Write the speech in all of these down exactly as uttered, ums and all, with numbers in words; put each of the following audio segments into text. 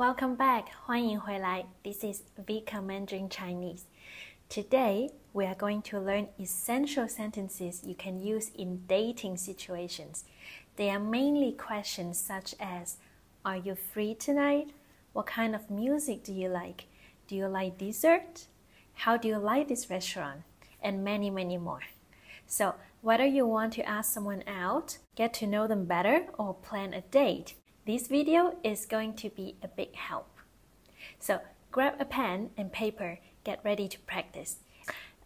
Welcome back, 欢迎回来. This is Vika Mandarin Chinese. Today, we are going to learn essential sentences you can use in dating situations. They are mainly questions such as, are you free tonight? What kind of music do you like? Do you like dessert? How do you like this restaurant? And many, many more. So, whether you want to ask someone out, get to know them better, or plan a date, this video is going to be a big help. So grab a pen and paper, get ready to practice.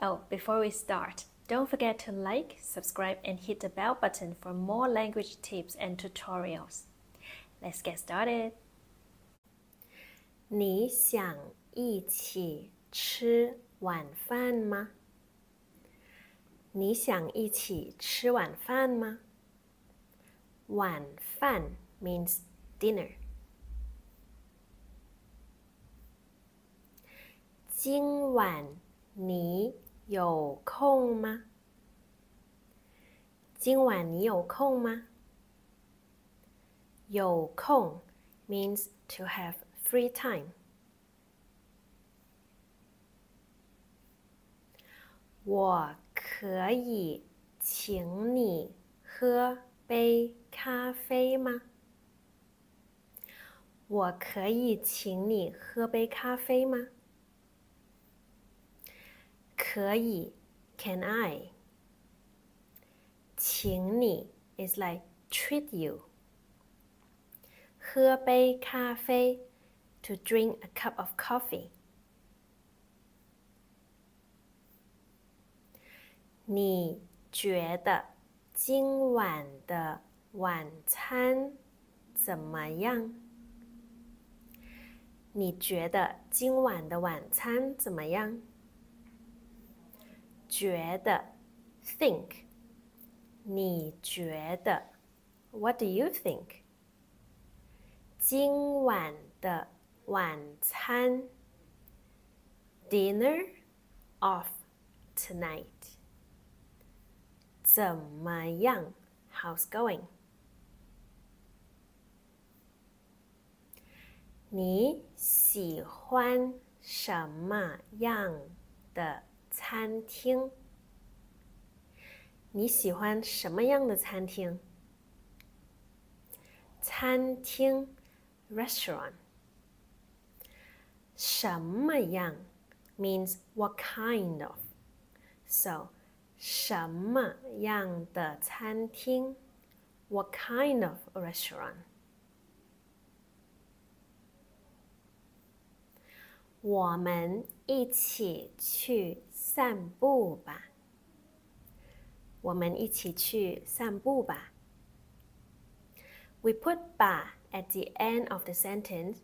Oh, before we start, don't forget to like, subscribe, and hit the bell button for more language tips and tutorials. Let's get started. 你想一起吃晚饭吗？你想一起吃晚饭吗？晚饭 means dinner. 今晚你有空吗？今晚你有空吗？有空 means to have free time. 我可以请你喝杯咖啡吗？我可以请你喝杯咖啡吗？可以 ，Can I？ 请你 is like treat you。喝杯咖啡 to drink a cup of coffee。你觉得今晚的晚餐怎么样？你觉得今晚的晚餐怎么样？觉得 think， 你觉得 what do you think？ 今晚的晚餐 dinner of tonight 怎么样 ？How's going？ 你喜欢什么样的餐厅？你喜欢什么样的餐厅？餐厅 restaurant。什么样 means what kind of. So 什么样的餐厅 what kind of a restaurant. 我们一起去散步吧。我们一起去散步吧。We put "ba" at the end of the sentence,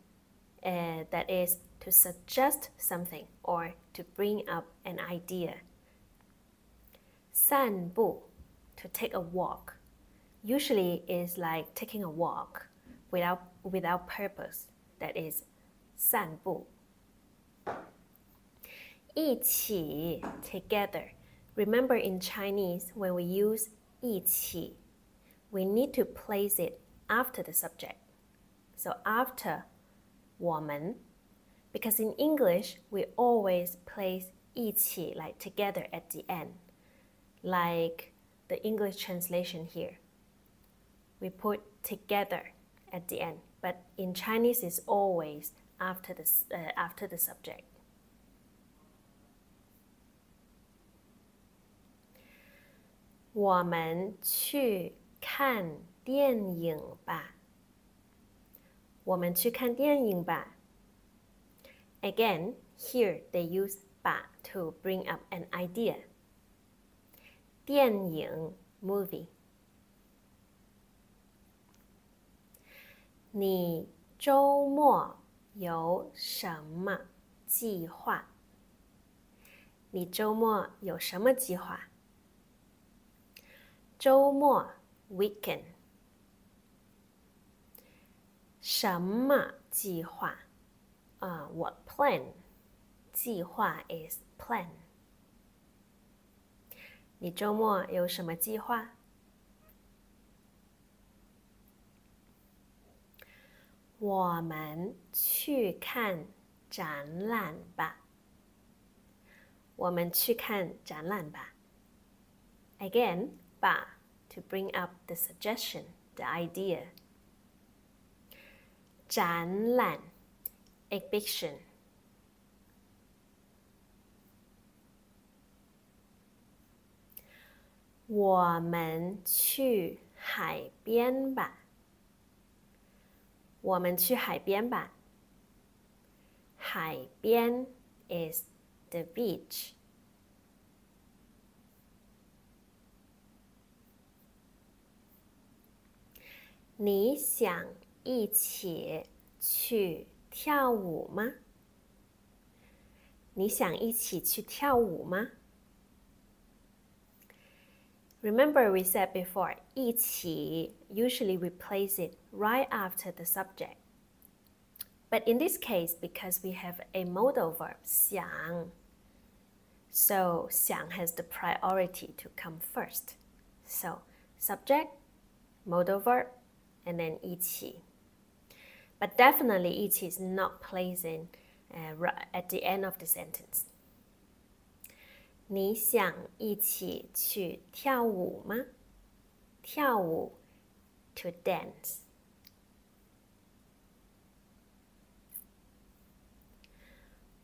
uh, that is to suggest something or to bring up an idea. 散步 to take a walk, usually is like taking a walk without without purpose. That is 散步。一起 together. Remember in Chinese when we use 一起 we need to place it after the subject. So after 我们 because in English we always place 一起 like together at the end. Like the English translation here. We put together at the end, but in Chinese it's always after the uh, after the subject. 我们去看电影吧。我们去看电影吧。Again, here they use 吧 to bring up an idea. 电影 movie. 你周末有什么计划？你周末有什么计划？周末 weekend 什么计划啊、uh, what plan 计划 is plan 你周末有什么计划我们去看展览吧。我们去看展览吧。Again, 吧 to bring up the suggestion, the idea. 展览 exhibition. 我们去海边吧。我们去海边吧。海边 is the beach. 你想一起去跳舞吗？你想一起去跳舞吗？ Remember we said before, 一起 usually replace it right after the subject. But in this case, because we have a modal verb, 想, so 想 has the priority to come first. So subject, modal verb, and then 一起. But definitely 一起 is not placed in, uh, right at the end of the sentence. 你想一起去跳舞吗？跳舞 to dance.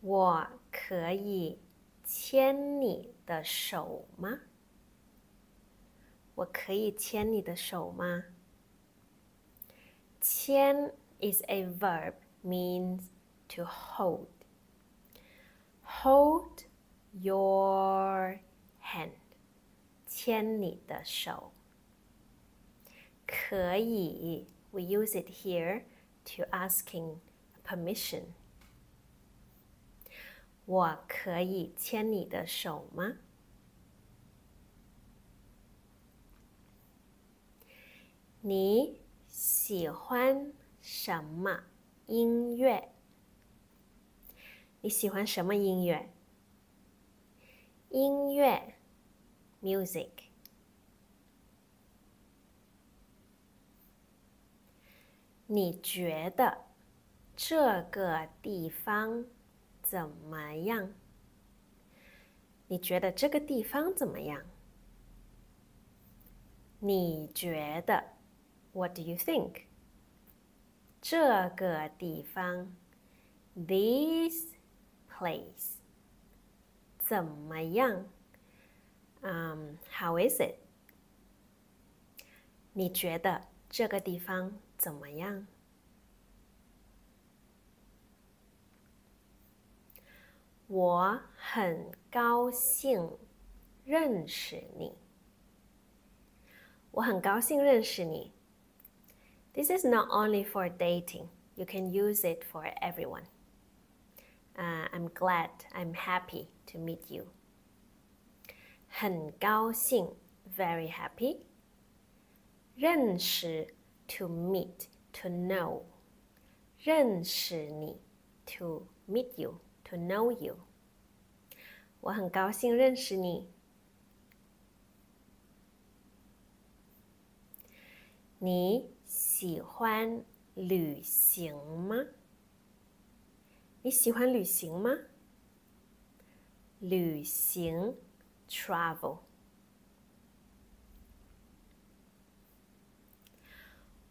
我可以牵你的手吗？我可以牵你的手吗？牵 is a verb, means to hold. Hold your hand, 牵你的手。可以 we use it here to asking permission. 我可以牵你的手吗？你喜欢什么音乐？你喜欢什么音乐？音乐 music. 你觉得这个地方怎么样？你觉得这个地方怎么样？你觉得 what do you think? 这个地方 this place. 怎么样？嗯、um, ，How is it? 你觉得这个地方怎么样？我很高兴认识你。我很高兴认识你。This is not only for dating. You can use it for everyone. Uh, I'm glad, I'm happy to meet you. 很高兴 very happy. 认识 to meet, to know. 认识你 to meet you, to know you. 我很高兴认识你。你喜欢旅行吗？你喜欢旅行吗？旅行 travel.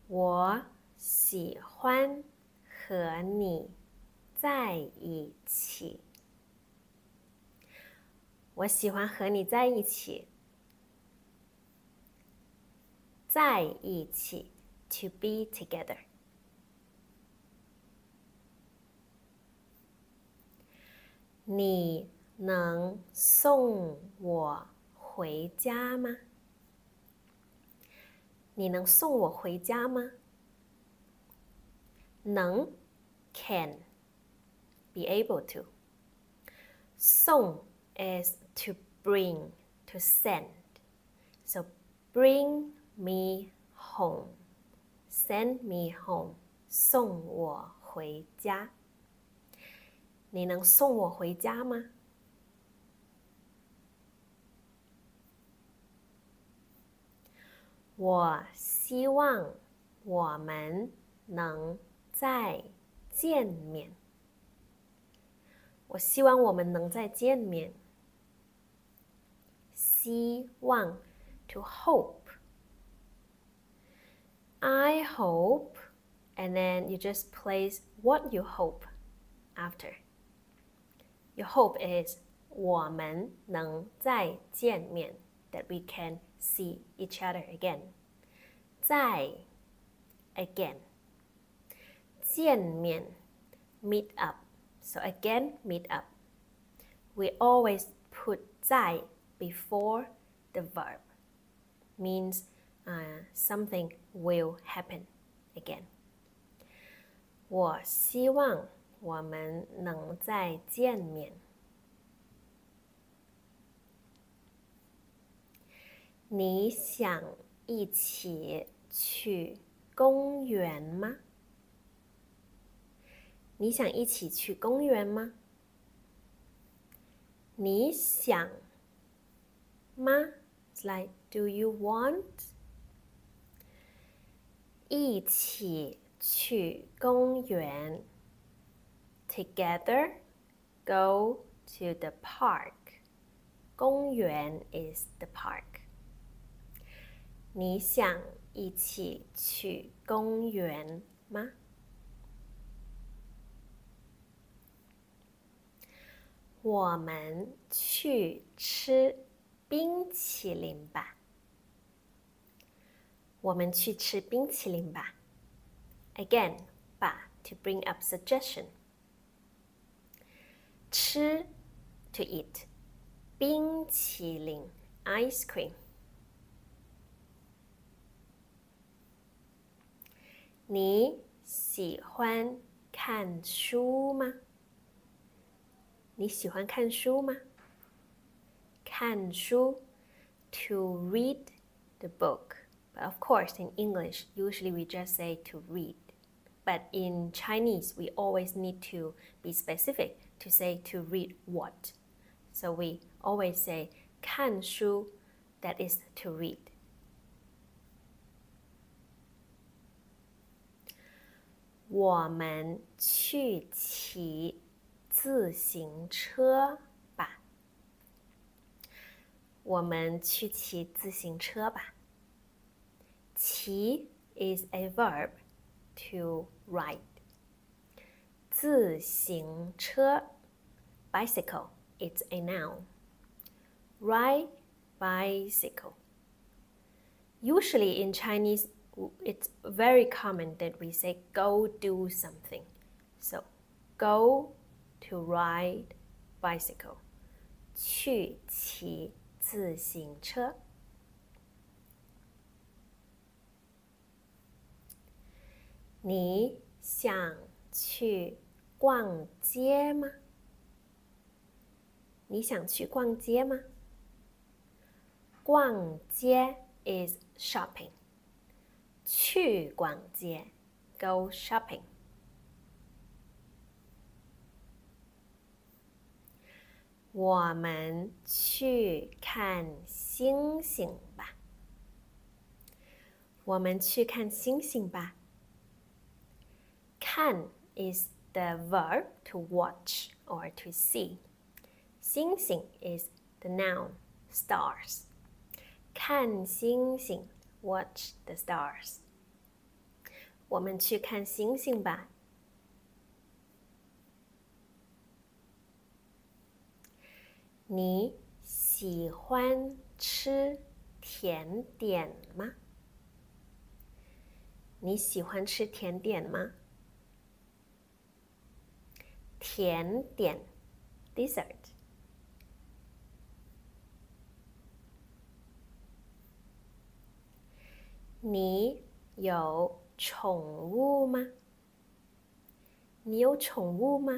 我喜欢和你在一起。我喜欢和你在一起。在一起 to be together. 你能送我回家吗？你能送我回家吗？能 can be able to. 送 is to bring, to send. So bring me home. Send me home. 送我回家。你能送我回家吗？我希望我们能再见面。我希望我们能再见面。希望 to hope. I hope, and then you just place what you hope after. Your hope is 我们能再见面 that we can see each other again. 再 again. 见面 meet up. So again, meet up. We always put 在 before the verb. Means uh, something will happen again. 我希望我们能再见面。你想一起去公园吗？你想一起去公园吗？你想吗？ It's like, do you want? 一起去公园。Together, go to the park. 公园 is the park. 你想一起去公园吗？我们去吃冰淇淋吧。我们去吃冰淇淋吧。Again, 吧 to bring up suggestion. 吃 to eat. 冰淇淋 ice cream. 你喜欢看书吗？你喜欢看书吗？看书 to read the book. But of course, in English, usually we just say to read. But in Chinese, we always need to be specific to say to read what. So we always say 看书, that is to read. 我们去骑自行车吧。我们去骑自行车吧。骑 is a verb to ride. 自行车 bicycle, it's a noun. Ride bicycle. Usually in Chinese, it's very common that we say go do something. So, go to ride bicycle. 去骑自行车。你想去逛街吗？你想去逛街吗？逛街 is shopping. 去逛街 go shopping. 我们去看星星吧。我们去看星星吧。看 is the verb to watch or to see. 星星 is the noun, stars. 看星星 watch the stars. 我们去看星星吧。你喜欢吃甜点吗？你喜欢吃甜点吗？甜点 dessert. 你有宠物吗？你有宠物吗？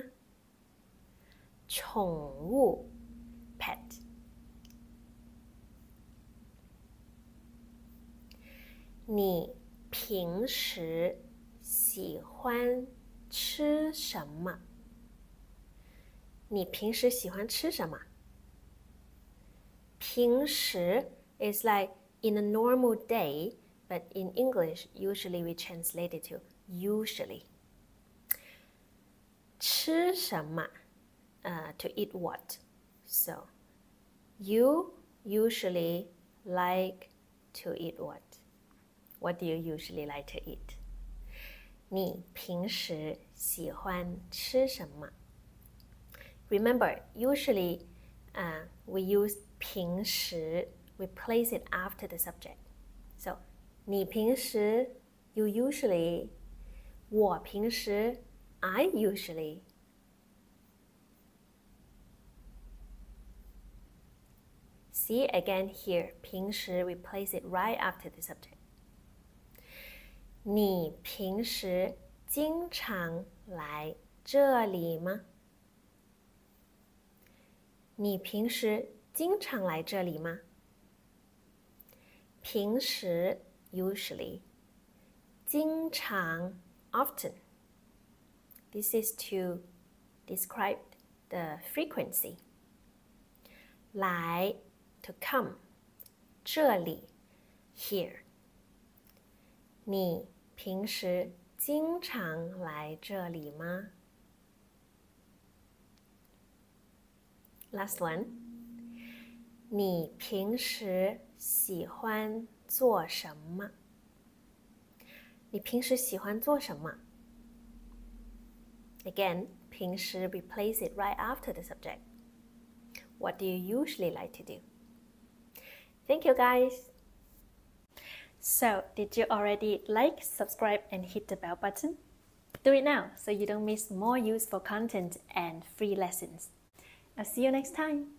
宠物 pet. 你平时喜欢吃什么？你平时喜欢吃什么？平时 is like in a normal day. But in English, usually we translate it to usually. 吃什么 uh, to eat what. So, you usually like to eat what? What do you usually like to eat? 你平时喜欢吃什么? Remember, usually uh, we use 平时, we place it after the subject. So, 你平时 you usually, 我平时 I usually. See again here, 平时 we place it right after the subject. 你平时经常来这里吗？你平时经常来这里吗？平时 usually, 经常 often. This is to describe the frequency. 来 to come, 这里 here. 你平时经常来这里吗 ？Last one. 你平时喜欢做什么？你平时喜欢做什么 ？Again, 平时 we place it right after the subject. What do you usually like to do? Thank you, guys. So, did you already like, subscribe, and hit the bell button? Do it now so you don't miss more useful content and free lessons. I'll see you next time.